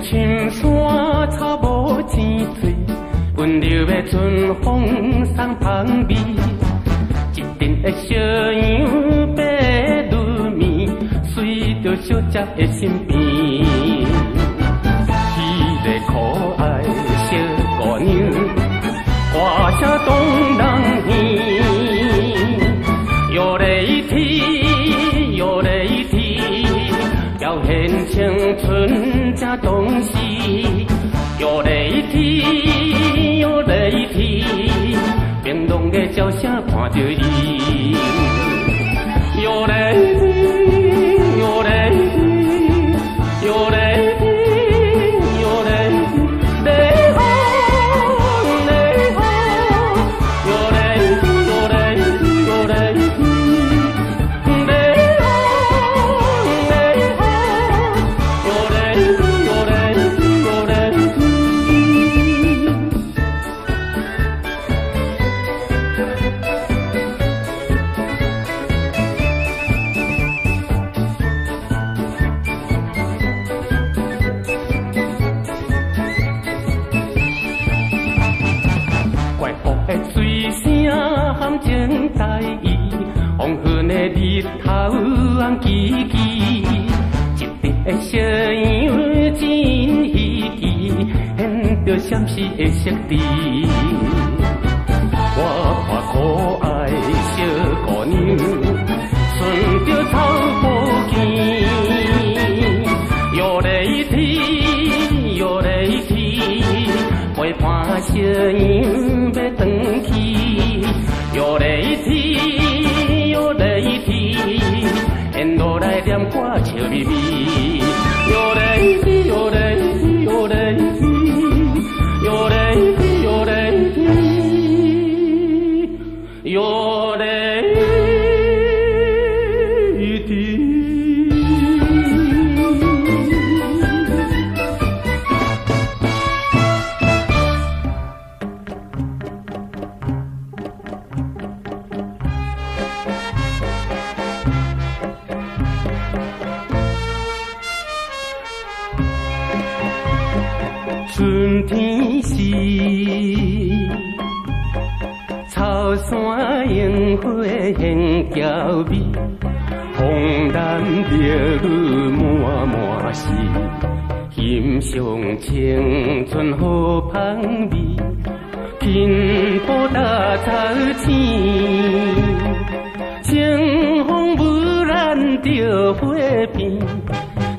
深山草无青翠，闻着要春风送芳味。一阵的小羊白如面，随着小鸟的身边。迄个可爱小姑娘，歌声动人耳。 青春这东西，摇来天，摇来天，冰冻的鸟声看着伊，摇来天，摇来天，摇来天，摇来天，来好，来好，摇来天，摇来天，摇来天，来好，来好。 水声含情在意，黄昏的日头红起起，一阵的小羊真稀奇，牵着闪烁的色滴。我看可爱小姑娘，顺着草步行，摇来天，摇来天，陪伴小羊。 春天时，草山萤火现娇美，风兰绿女满满是，欣赏青春好芳味。轻步踏草青，清风无咱着花片。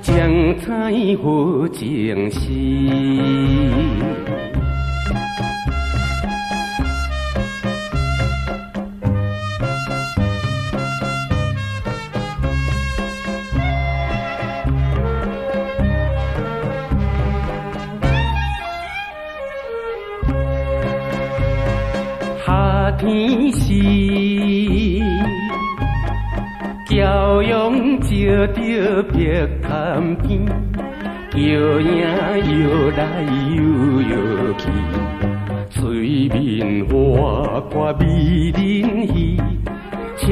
江菜好情诗，夏天时。 朝阳照着碧潭边，摇影摇来摇摇去，水面画看美人鱼，笑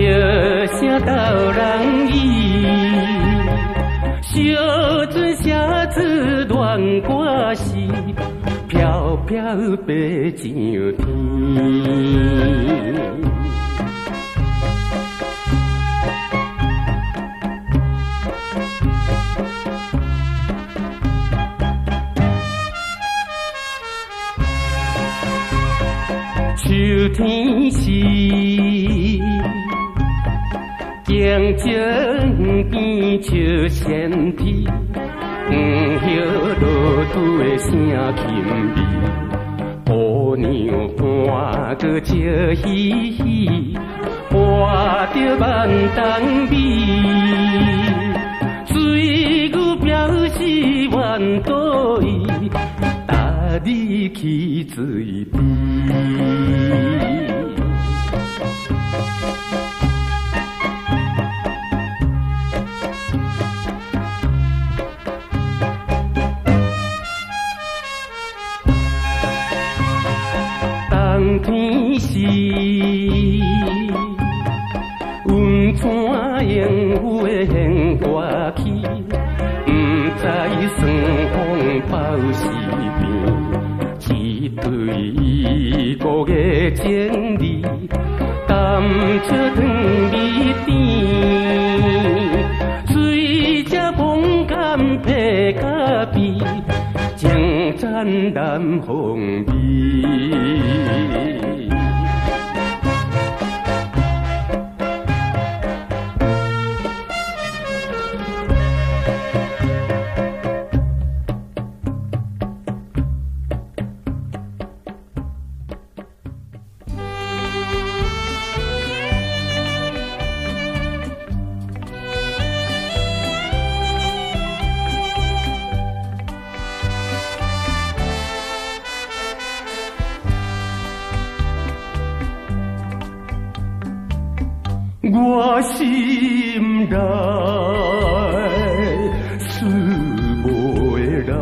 声逗人意。小船写字恋歌词，飘飘飞上天。 秋天时，江石黄边笑仙啼，黄叶落土的声轻微，姑娘伴过笑嘻嘻，伴着万冬美，水牛表示万古意。 你去水边，冬天时，温泉烟火现歌起，不知在生风暴身边，一对孤月情侣，甘笑糖蜜甜，水才风干白咖啡，情真难风味。 我心内思无人，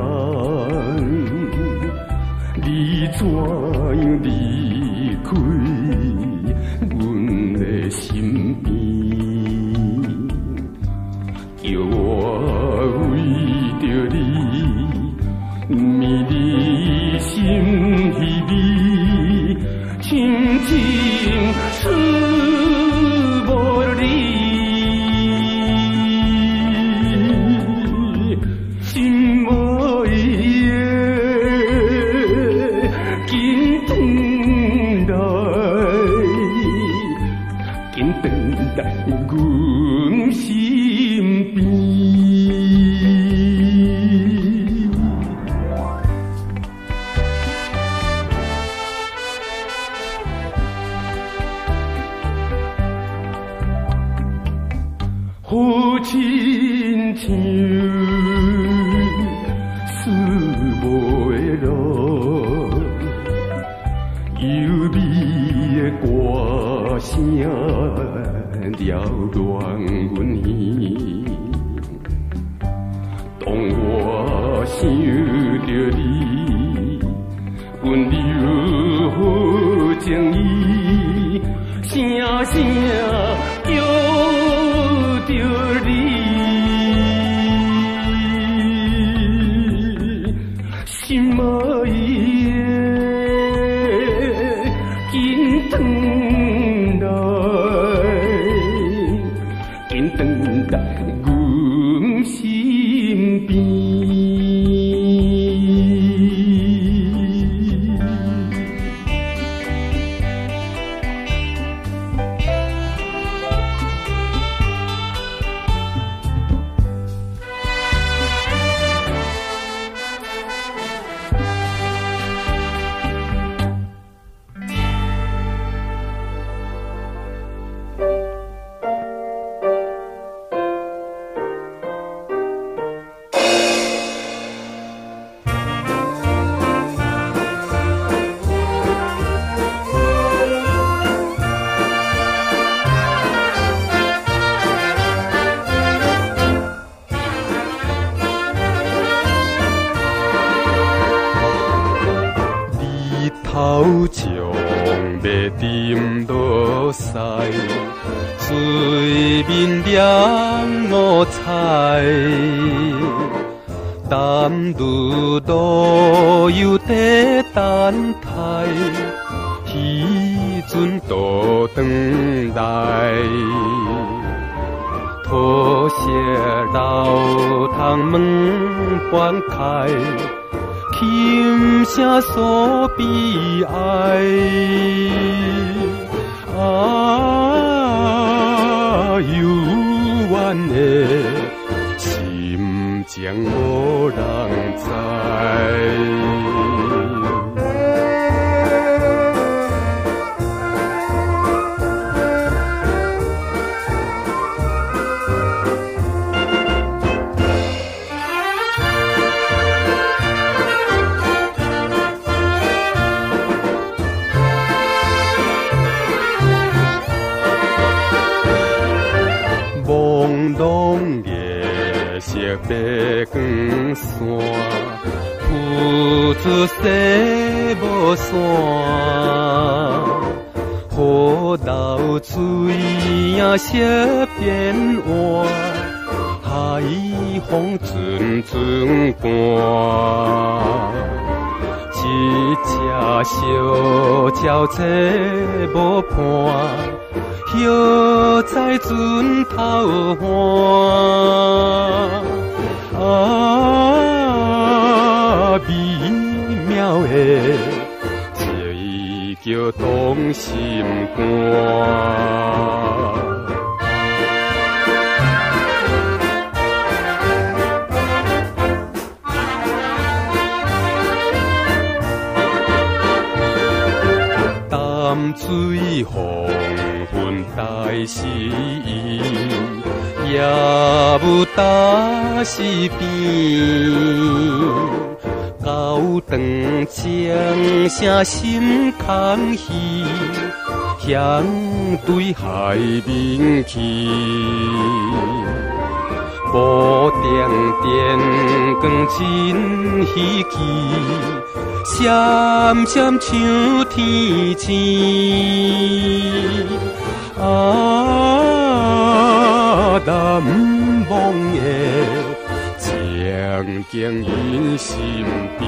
你怎样离开阮的身边？叫我为着你，迷你心稀微，深情思。 海彩虹阵阵光，一只小鸟坐无伴，摇在船头岸。啊，美妙的情叫动心肝。 水黄昏台时，夜雾打西边，高长掌声心空虚，向对海面去，无定电光真稀奇。 闪闪像天星，啊，难忘的情景印心底。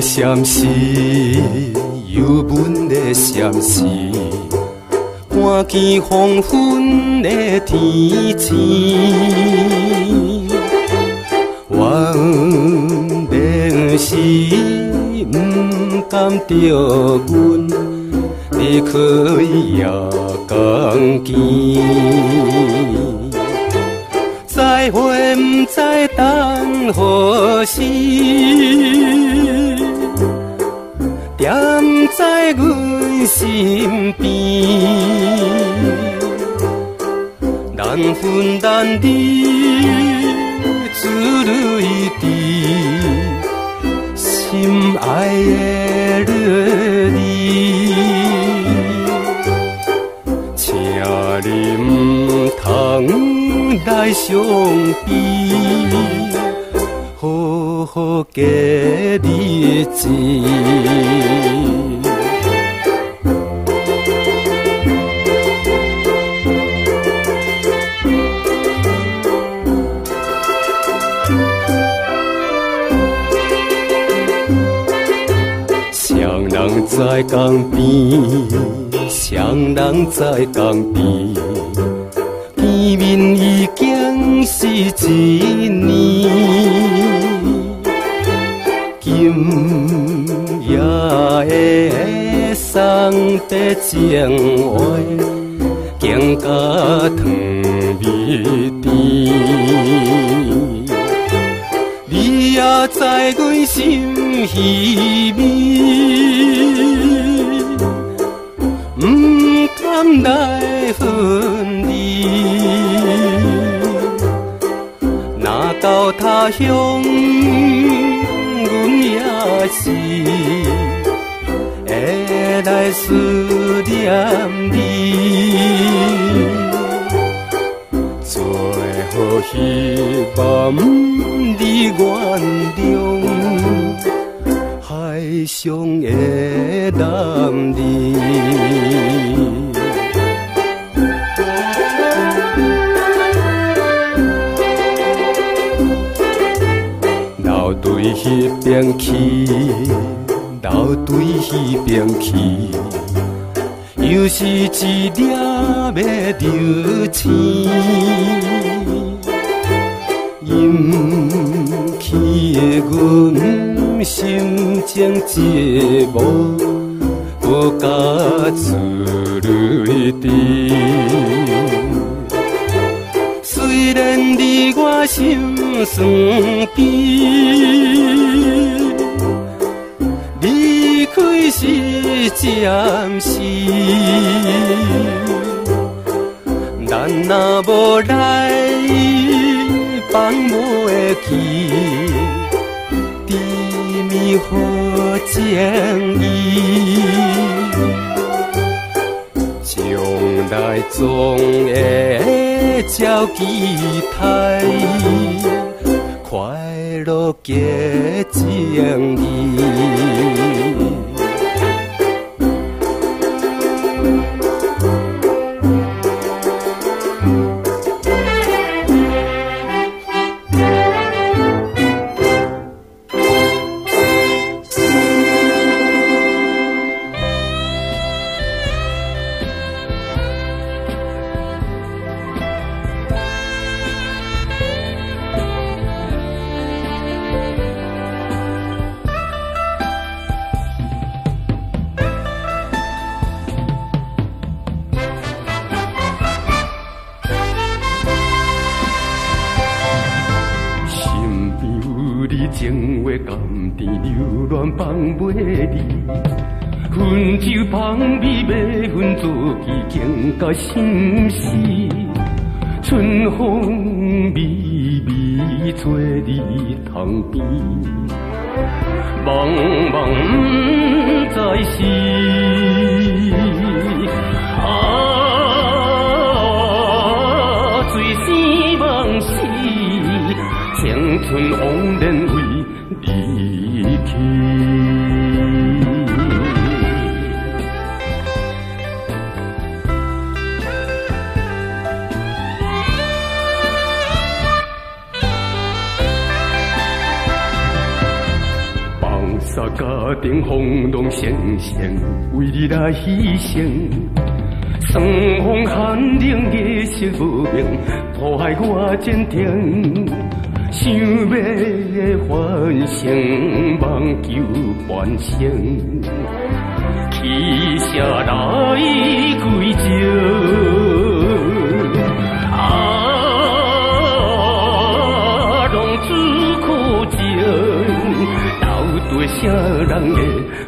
闪烁，忧闷的闪烁，看见黄昏的天星，原明是不甘着阮离开夜光景，再会不知等何时。 惦在阮身边，难分难离，珠泪滴，心爱的你，请你唔通来伤悲。 好好过日子。双人在江边，双人在江边，见面已经是一年。 今夜的送别情话，更加糖蜜甜。你也知阮心稀微，不甘来分离。若到他乡。 也是会来思念你，最好希望你原谅海上的男儿。 对迄边去，流对迄边去，又是一粒的流星，引起阮心情一幕，无甲自泪滴。虽然你我心。 酸甜，离开是暂时。咱若无来放袂记，你何建议？将来总会照期待，快乐加正义。 甲心事，春风微微吹在窗边，茫茫不知是啊，醉生梦死，青春枉然为你去。 家庭风浪声声，为你来牺牲。霜风寒冷，月色无明，破坏我前程。想要翻身，望求半生。起舍来归情，啊，浪子苦情。 对啥人的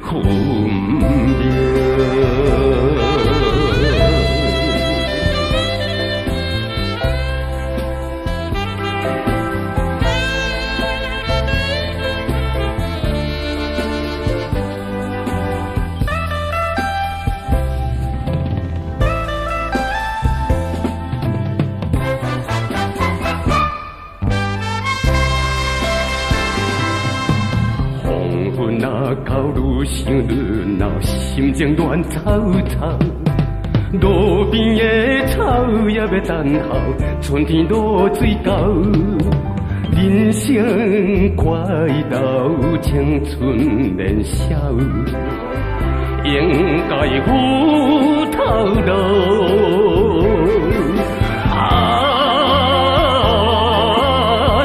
分别？ 想热闹，心情乱糟糟。路边的草也要等候，春天露水到。人生快乐，青春年少，应该有头路。啊，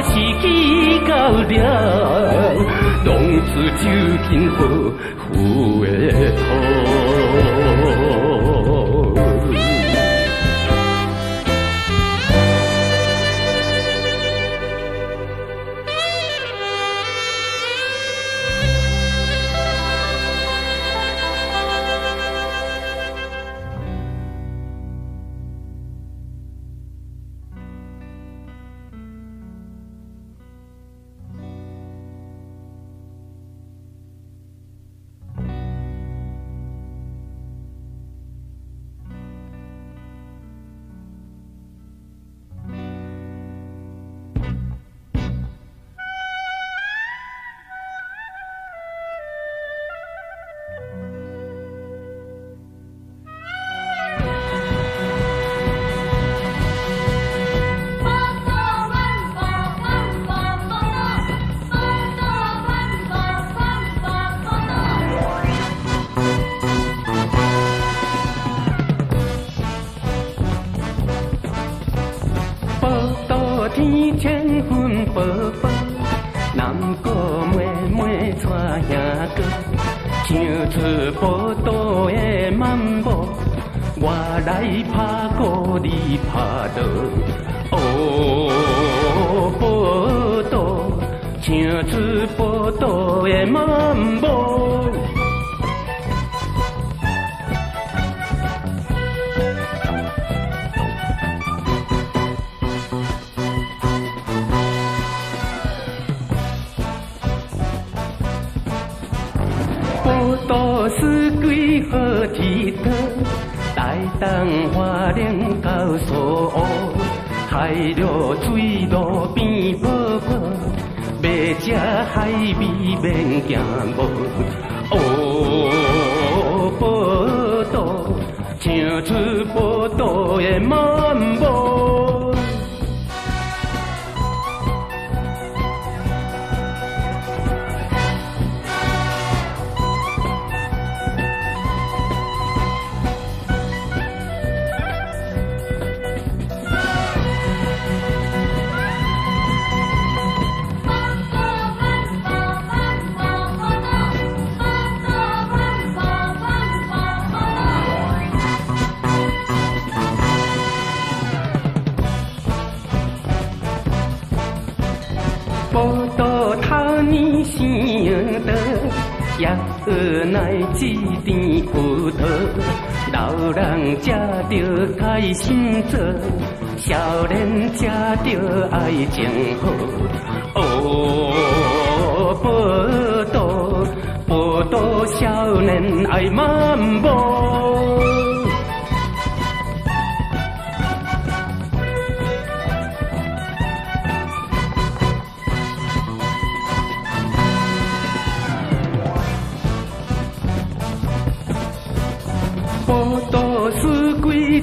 时机到了，浪子酒尽好。 有的好，吉他，台东花莲到苏澳，海陆水路变宝宝，要吃海味免惊无。哦，宝岛，唱出宝岛的满目。 也学来一甜葡萄，老人吃着开心做，少年吃着爱情好。哦，宝岛，宝岛少年爱漫步。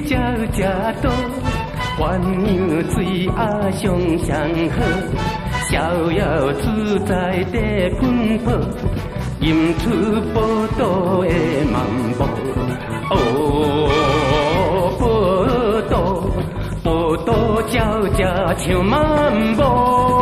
鸟食多，鸳鸯水鸭上上好，逍遥自在地奔波，吟出宝岛的漫步。哦，宝岛，宝岛鸟食像漫步。